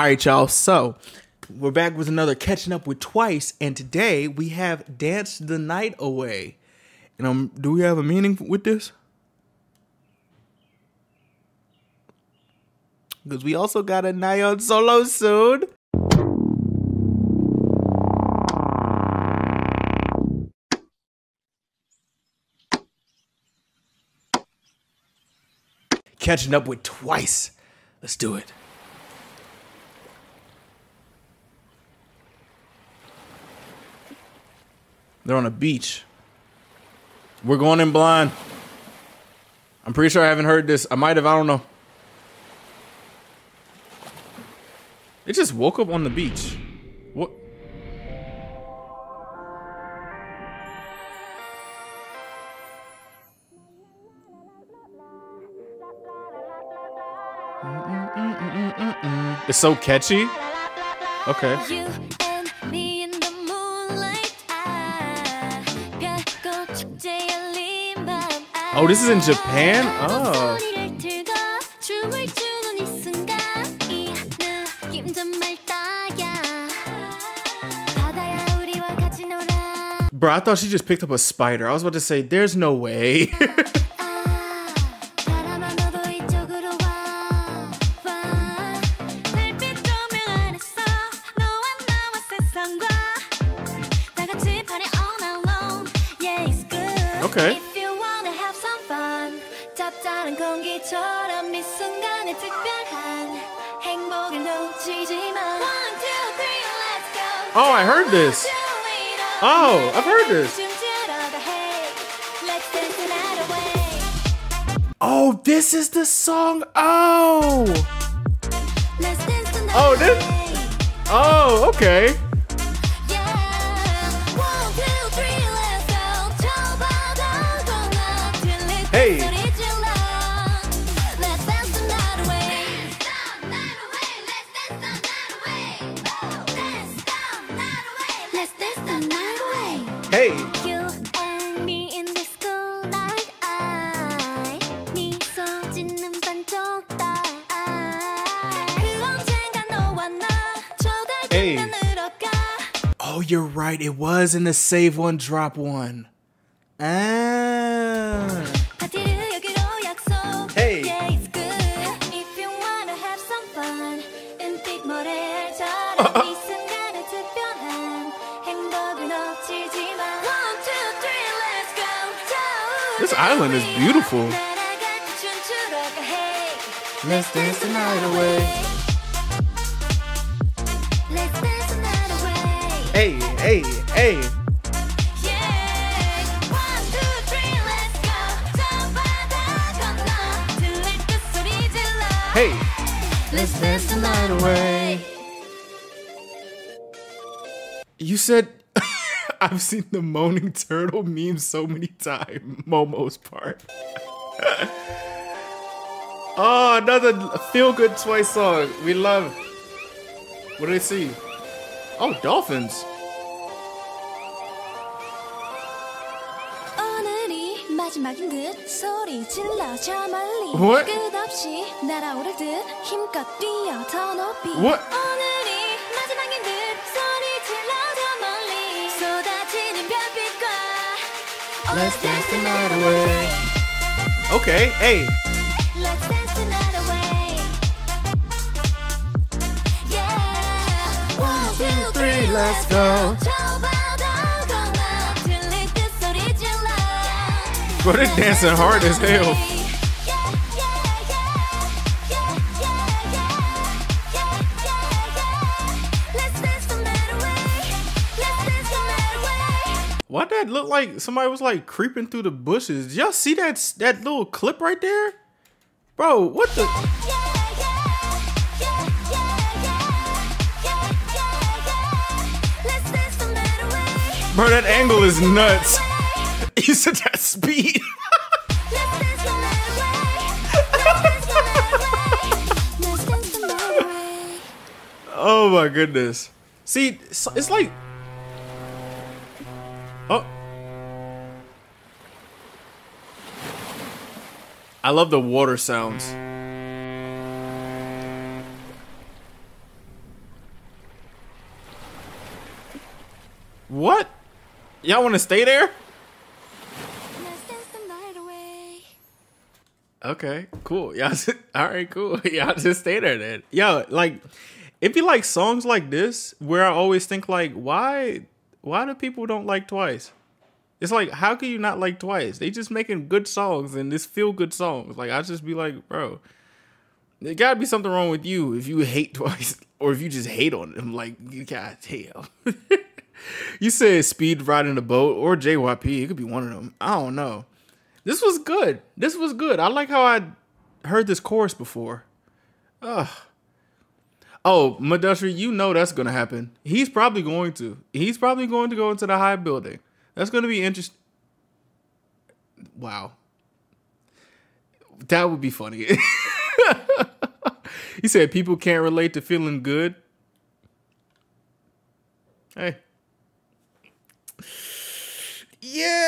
All right, y'all. So we're back with another Catching Up With Twice, and today we have Dance the Night Away. And do we have a meaning with this? Because we also got a Nayeon solo soon. Catching Up With Twice. Let's do it. They're on a beach. We're going in blind. I'm pretty sure I haven't heard this. I might have, I don't know. They just woke up on the beach. What? It's so catchy. Okay. You and me in the moonlight. Oh, this is in Japan? Oh. Bro, I thought she just picked up a spider. I was about to say, there's no way. Okay. If you wanna have some fun, 답답한 공기처럼 이 순간의 특별한 행복을 놓치지만. 1, 2, 3, let's go. Oh, I heard this. Oh, I've heard this. Oh, this is the song. Oh. Oh, this. Oh, okay. Hey. Hey. You and me in the school night. Hey. Oh, you're right. It was in the save one, drop one. Ah. This island is beautiful. Let's dance the night away. Hey, hey, hey. Yeah. 1, 2, 3, let's go. Hey. Let's dance the night away. You said. I've seen the moaning turtle meme so many times. Momo's part. Oh, another feel-good Twice song. We love. What do they see? Oh, dolphins. What? What? Let's dance the night away. Okay, hey. Let's dance the night away. Yeah. 1, 2, 3, let's go. Bro, they're dancing hard as hell. Why'd that look like somebody was like creeping through the bushes? Did y'all see that little clip right there? Bro, what the? Bro, that angle is nuts. You said that speed. Oh my goodness. See, it's like. Oh, I love the water sounds. What? Y'all want to stay there? Let's dance the night away. Okay, cool. Y'all, all right, cool. Y'all just stay there then. Yo, like, it'd be like songs like this where I always think like, why do people don't like Twice? It's like, how can you not like Twice? They just making good songs and this feel good songs. Like, I just be like, bro, there gotta be something wrong with you if you hate Twice or if you just hate on them. Like, you got hell. You said Speed Riding the Boat or JYP. It could be one of them. I don't know. This was good. This was good. I like how I heard this chorus before. Ugh. Oh, Madusri, you know that's going to happen. He's probably going to. He's probably going to go into the high building. That's going to be interesting. Wow. That would be funny. He said people can't relate to feeling good. Hey. Yeah.